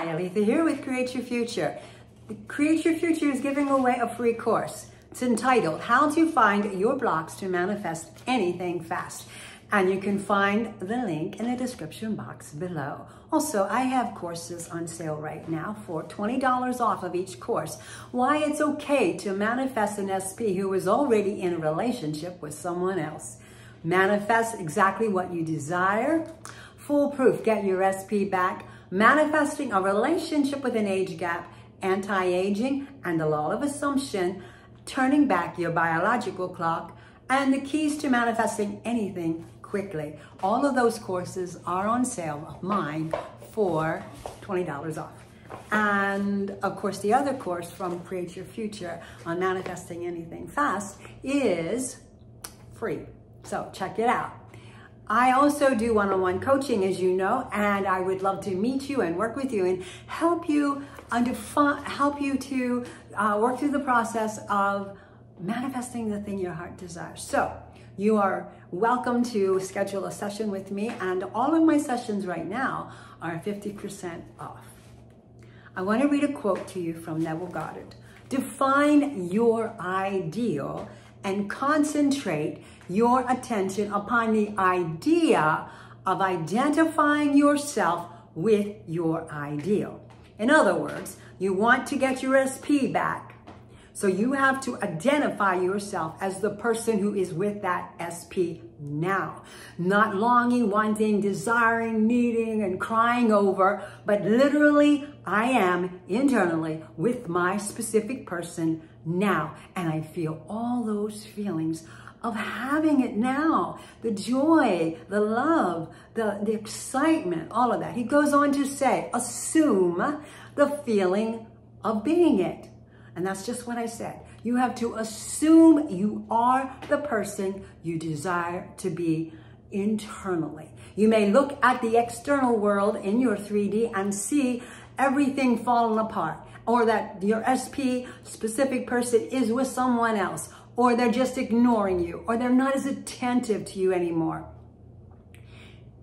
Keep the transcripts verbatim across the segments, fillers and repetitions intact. Hi, Aletha here with Create Your Future. Create Your Future is giving away a free course. It's entitled, How to Find Your Blocks to Manifest Anything Fast. And you can find the link in the description box below. Also, I have courses on sale right now for twenty dollars off of each course. Why it's okay to manifest an S P who is already in a relationship with someone else. Manifest exactly what you desire. Foolproof, get your S P back, manifesting a relationship with an age gap, anti-aging, and the law of assumption, turning back your biological clock, and the keys to manifesting anything quickly. All of those courses are on sale of mine for twenty dollars off. And of course, the other course from Create Your Future on manifesting anything fast is free. So check it out. I also do one-on-one coaching, as you know, and I would love to meet you and work with you and help you under help you to uh, work through the process of manifesting the thing your heart desires. So you are welcome to schedule a session with me, and all of my sessions right now are fifty percent off. I want to read a quote to you from Neville Goddard. Define your ideal and concentrate your attention upon the idea of identifying yourself with your ideal. In other words, you want to get your S P back. So you have to identify yourself as the person who is with that S P now. Not longing, wanting, desiring, needing, and crying over, but literally I am internally with my specific person now. And I feel all those feelings of having it now, the joy, the love, the, the excitement, all of that. He goes on to say, assume the feeling of being it. And that's just what I said. You have to assume you are the person you desire to be internally. You may look at the external world in your three D and see everything falling apart, or that your S P specific person is with someone else, or they're just ignoring you, or they're not as attentive to you anymore.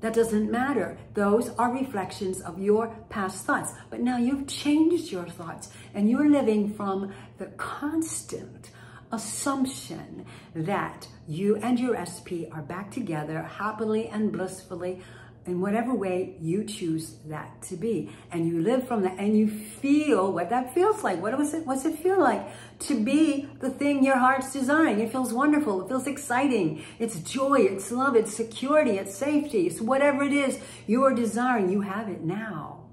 That doesn't matter. Those are reflections of your past thoughts. But now you've changed your thoughts, and you're living from the constant assumption that you and your S P are back together happily and blissfully in whatever way you choose that to be. And you live from that, and you feel what that feels like. What was it? What's it feel like to be the thing your heart's desiring? It feels wonderful. It feels exciting. It's joy. It's love. It's security. It's safety. It's whatever it is you are desiring. You have it now.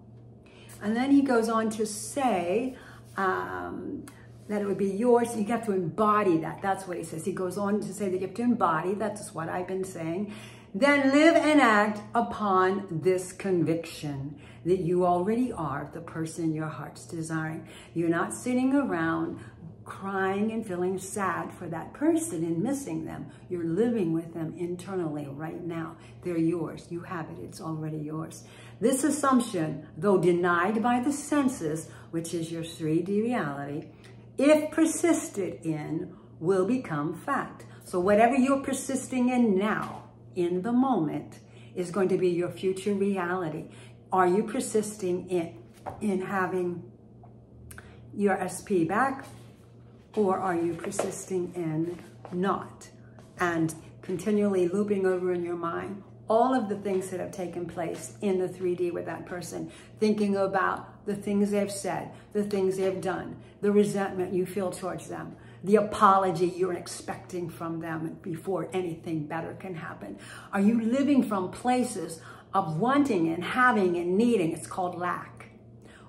And then he goes on to say um, that it would be yours. You have to embody that. That's what he says. He goes on to say that you have to embody. That's what I've been saying. Then live and act upon this conviction that you already are the person your heart's desiring. You're not sitting around crying and feeling sad for that person and missing them. You're living with them internally right now. They're yours. You have it. It's already yours. This assumption, though denied by the senses, which is your three D reality, if persisted in, will become fact. So whatever you're persisting in now, in the moment, is going to be your future reality. Are you persisting in, in having your S P back, or are you persisting in not? And continually looping over in your mind all of the things that have taken place in the three D with that person, thinking about the things they've said, the things they've done, the resentment you feel towards them, the apology you're expecting from them before anything better can happen. Are you living from places of wanting and having and needing? It's called lack.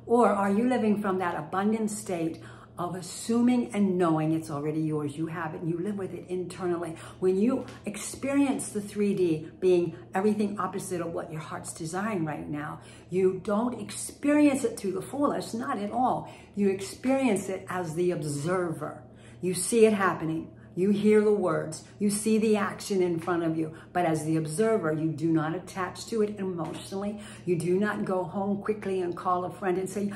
Or are you living from that abundant state of assuming and knowing it's already yours? You have it, and you live with it internally. When you experience the three D being everything opposite of what your heart's desiring right now, you don't experience it to the fullest, not at all. You experience it as the observer. You see it happening, you hear the words, you see the action in front of you, but as the observer, you do not attach to it emotionally. You do not go home quickly and call a friend and say,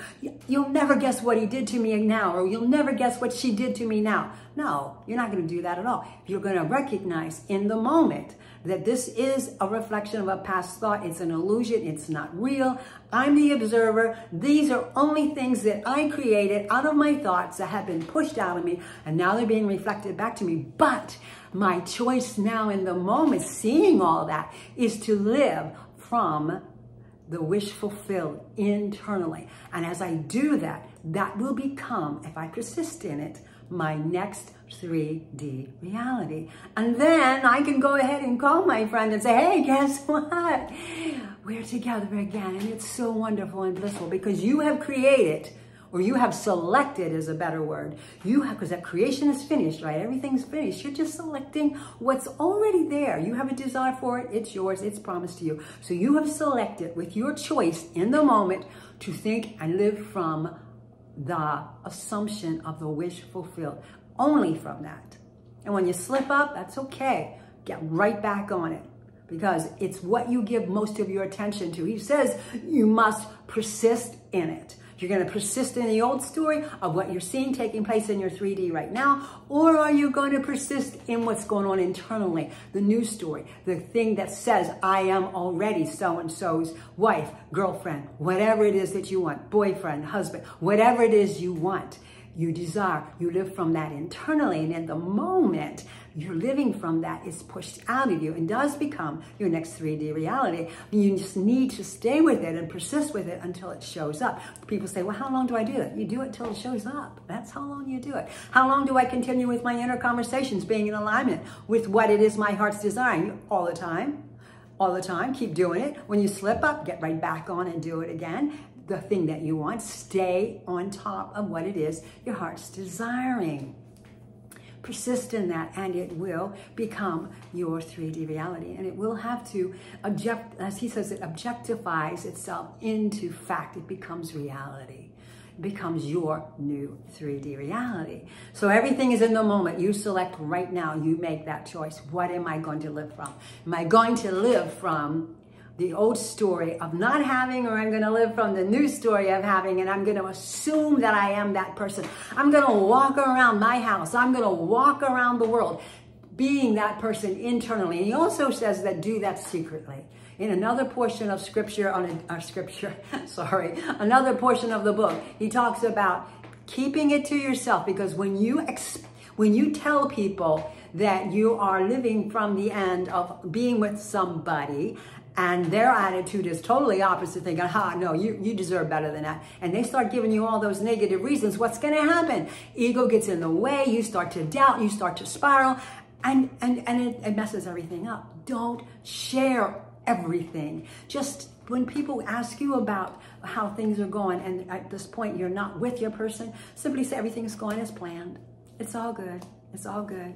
you'll never guess what he did to me now, or you'll never guess what she did to me now. No, you're not gonna do that at all. You're gonna recognize in the moment that this is a reflection of a past thought. It's an illusion, it's not real. I'm the observer. These are only things that I created out of my thoughts that have been pushed out of me, and now they're being reflected back to me. But my choice now in the moment, seeing all that, is to live from the wish fulfilled internally. And as I do that, that will become, if I persist in it, my next three D reality. And then I can go ahead and call my friend and say, hey, guess what? We're together again. And it's so wonderful and blissful because you have created, or you have selected is a better word. You have, because that creation is finished, right? Everything's finished. You're just selecting what's already there. You have a desire for it. It's yours. It's promised to you. So you have selected with your choice in the moment to think and live from the assumption of the wish fulfilled. Only from that. And when you slip up, that's okay. Get right back on it, because it's what you give most of your attention to. He says you must persist in it. You're going to persist in the old story of what you're seeing taking place in your three D right now, or are you going to persist in what's going on internally, the new story, the thing that says, I am already so-and-so's wife, girlfriend, whatever it is that you want, boyfriend, husband, whatever it is you want, you desire, you live from that internally, and in the moment you're living from that is pushed out of you and does become your next three D reality. You just need to stay with it and persist with it until it shows up. People say, well, how long do I do that? You do it till it shows up. That's how long you do it. How long do I continue with my inner conversations being in alignment with what it is my heart's desiring? All the time, all the time, keep doing it. When you slip up, get right back on and do it again. The thing that you want, stay on top of what it is your heart's desiring. Persist in that, and it will become your three D reality. And it will have to, object, as he says, it objectifies itself into fact. It becomes reality. It becomes your new three D reality. So everything is in the moment. You select right now. You make that choice. What am I going to live from? Am I going to live from the old story of not having, or I'm gonna live from the new story of having, and I'm gonna assume that I am that person. I'm gonna walk around my house. I'm gonna walk around the world being that person internally. And he also says that do that secretly. In another portion of scripture, on a, uh, scripture, sorry, another portion of the book, he talks about keeping it to yourself, because when you expect, when you tell people that you are living from the end of being with somebody, and their attitude is totally opposite, thinking, ha, no, you, you deserve better than that. And they start giving you all those negative reasons. What's gonna happen? Ego gets in the way, you start to doubt, you start to spiral, and, and, and it, it messes everything up. Don't share everything. Just when people ask you about how things are going, and at this point you're not with your person, simply say everything's going as planned. It's all good, it's all good.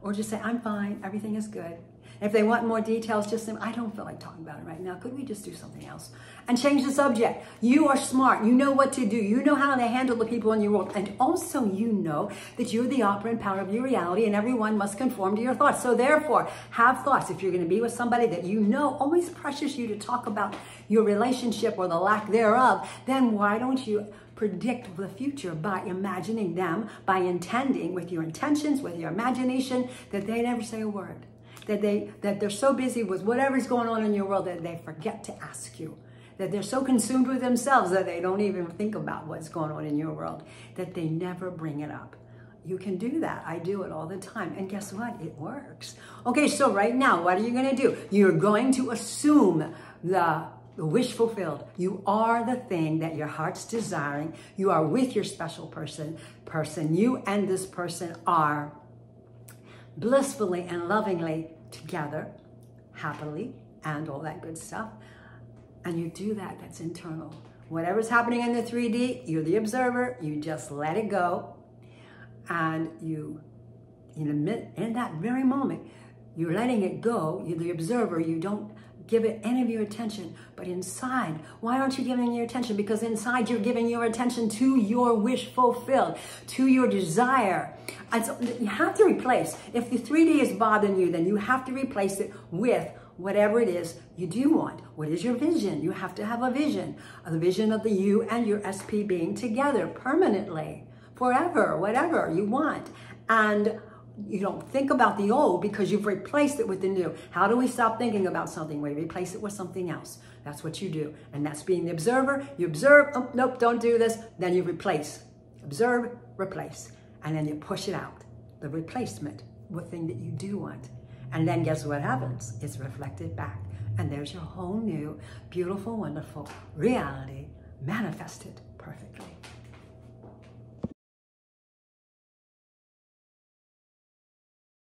Or just say, I'm fine, everything is good. If they want more details, just say, I don't feel like talking about it right now. Could we just do something else? And change the subject. You are smart. You know what to do. You know how to handle the people in your world. And also you know that you're the author and power of your reality, and everyone must conform to your thoughts. So therefore, have thoughts. If you're going to be with somebody that you know always pressures you to talk about your relationship or the lack thereof, then why don't you predict the future by imagining them, by intending with your intentions, with your imagination, that they never say a word. That, they, that they're so busy with whatever's going on in your world that they forget to ask you. That they're so consumed with themselves that they don't even think about what's going on in your world. That they never bring it up. You can do that. I do it all the time. And guess what? It works. Okay, so right now, what are you going to do? You're going to assume the The wish fulfilled. You are the thing that your heart's desiring. You are with your special person. Person. You and this person are blissfully and lovingly together, happily, and all that good stuff. And you do that. That's internal. Whatever's happening in the three D, you're the observer. You just let it go. And you, in, in that very moment, you're letting it go. You're the observer. You don't give it any of your attention, but inside, why aren't you giving your attention? Because inside you're giving your attention to your wish fulfilled, to your desire. And so you have to replace, if the three D is bothering you, then you have to replace it with whatever it is you do want. What is your vision? You have to have a vision, a vision of the you and your S P being together permanently, forever, whatever you want. And you don't think about the old because you've replaced it with the new. How do we stop thinking about something? We replace it with something else. That's what you do. And that's being the observer. You observe, oh, nope, don't do this. Then you replace. Observe, replace. And then you push it out. The replacement with thing that you do want. And then guess what happens? It's reflected back. And there's your whole new, beautiful, wonderful reality manifested perfectly.